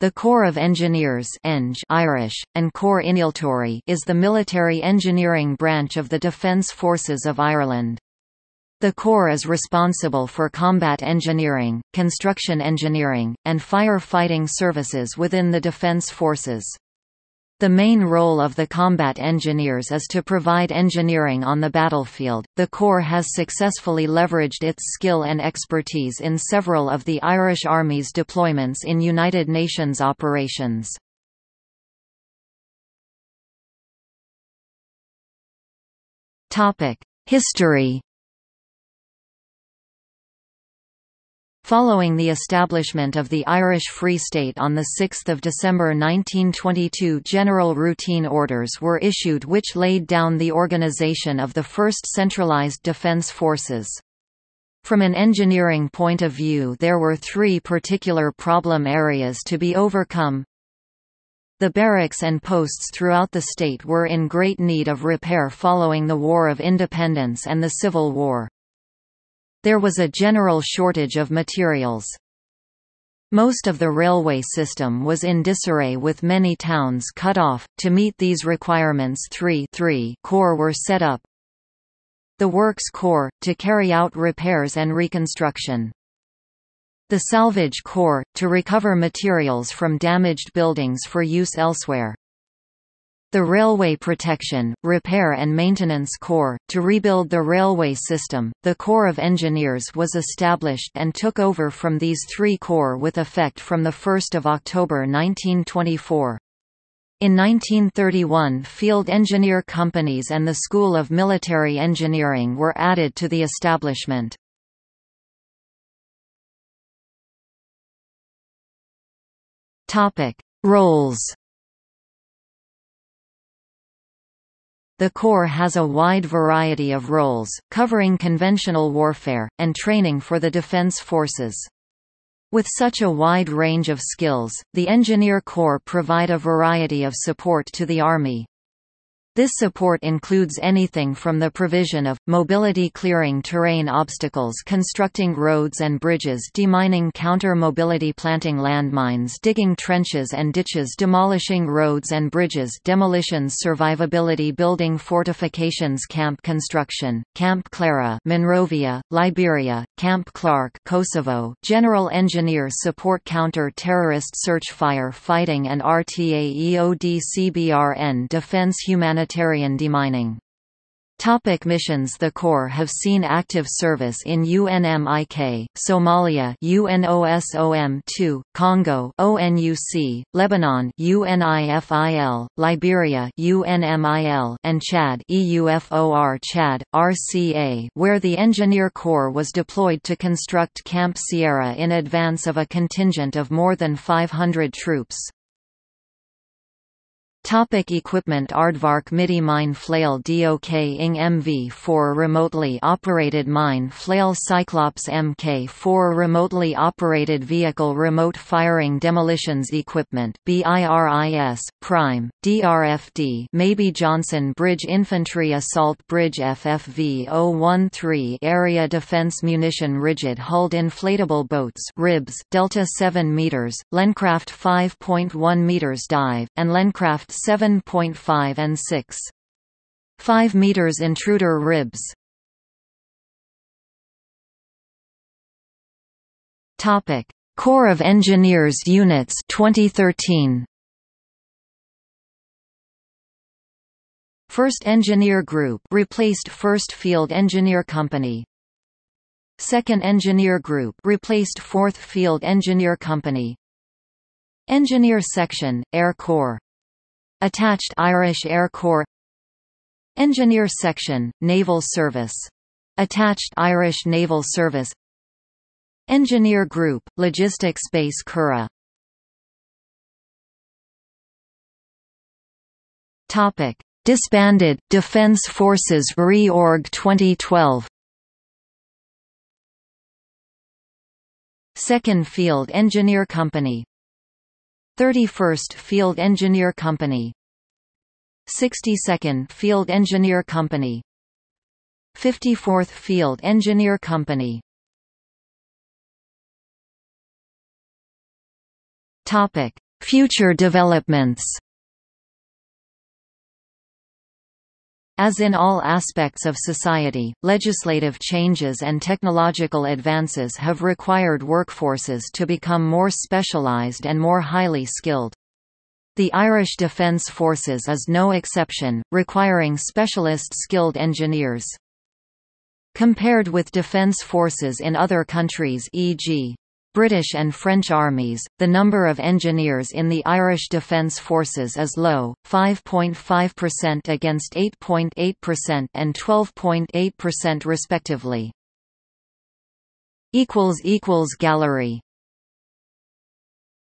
The Corps of Engineers (Irish), An Cór Innealtóirí is the military engineering branch of the Defence Forces of Ireland. The Corps is responsible for combat engineering, construction engineering, and fire-fighting services within the Defence Forces. The main role of the combat engineers is to provide engineering on the battlefield. The Corps has successfully leveraged its skill and expertise in several of the Irish Army's deployments in United Nations operations. Topic: History. Following the establishment of the Irish Free State on 6 December 1922, general routine orders were issued which laid down the organisation of the first centralised defence forces. From an engineering point of view, there were three particular problem areas to be overcome. The barracks and posts throughout the state were in great need of repair following the War of Independence and the Civil War. There was a general shortage of materials. Most of the railway system was in disarray with many towns cut off. To meet these requirements, three corps were set up. The Works Corps, to carry out repairs and reconstruction. The Salvage Corps, to recover materials from damaged buildings for use elsewhere. The Railway Protection, Repair and Maintenance Corps, to rebuild the railway system. The Corps of Engineers was established and took over from these three corps with effect from 1 October 1924. In 1931, Field Engineer Companies and the School of Military Engineering were added to the establishment. Roles. The Corps has a wide variety of roles, covering conventional warfare, and training for the defence forces. With such a wide range of skills, the Engineer Corps provide a variety of support to the Army. This support includes anything from the provision of, mobility clearing terrain obstacles, constructing roads and bridges, demining counter-mobility, planting landmines, digging trenches and ditches, demolishing roads and bridges, demolitions, survivability, building fortifications, camp construction, Camp Clara, Monrovia, Liberia, Camp Clark, Kosovo, general engineer support, counter-terrorist search, fire fighting and RTAEOD-CBRN defense, humanitarian demining. Topic missions. The Corps have seen active service in UNMIK, Somalia UNOSOM2, Congo ONUC, Lebanon UNIFIL, Liberia UNMIL, and Chad EUFOR Chad, RCA, where the Engineer Corps was deployed to construct Camp Sierra in advance of a contingent of more than 500 troops. Topic equipment. Aardvark Midi Mine Flail DOK-ing MV-4 remotely operated mine flail, Cyclops MK-4 remotely operated vehicle, remote firing demolitions equipment BIRIS, Prime, DRFD, Mabey-Johnson Bridge Infantry Assault Bridge FFV-013 Area Defense Munition, Rigid Hulled Inflatable Boats RIBs, Delta 7 meters, Lencraft 5.1 meters dive, and Lencraft 7.5 and 6.5 meters intruder ribs. Topic: Corps of Engineers units 2013. First Engineer Group replaced First Field Engineer Company. Second Engineer Group replaced Fourth Field Engineer Company. Engineer Section, Air Corps. Attached Irish Air Corps. Engineer Section, Naval Service. Attached Irish Naval Service. Engineer Group, Logistics Base Curragh. Topic: Disbanded Defence Forces Reorg 2012. Second Field Engineer Company. 31st Field Engineer Company, 62nd Field Engineer Company, 54th Field Engineer Company. Topic: Future developments. As in all aspects of society, legislative changes and technological advances have required workforces to become more specialized and more highly skilled. The Irish Defence Forces is no exception, requiring specialist skilled engineers. Compared with defence forces in other countries, e.g. British and French armies, the number of engineers in the Irish Defence Forces is low, 5.5% against 8.8% and 12.8% respectively. == Gallery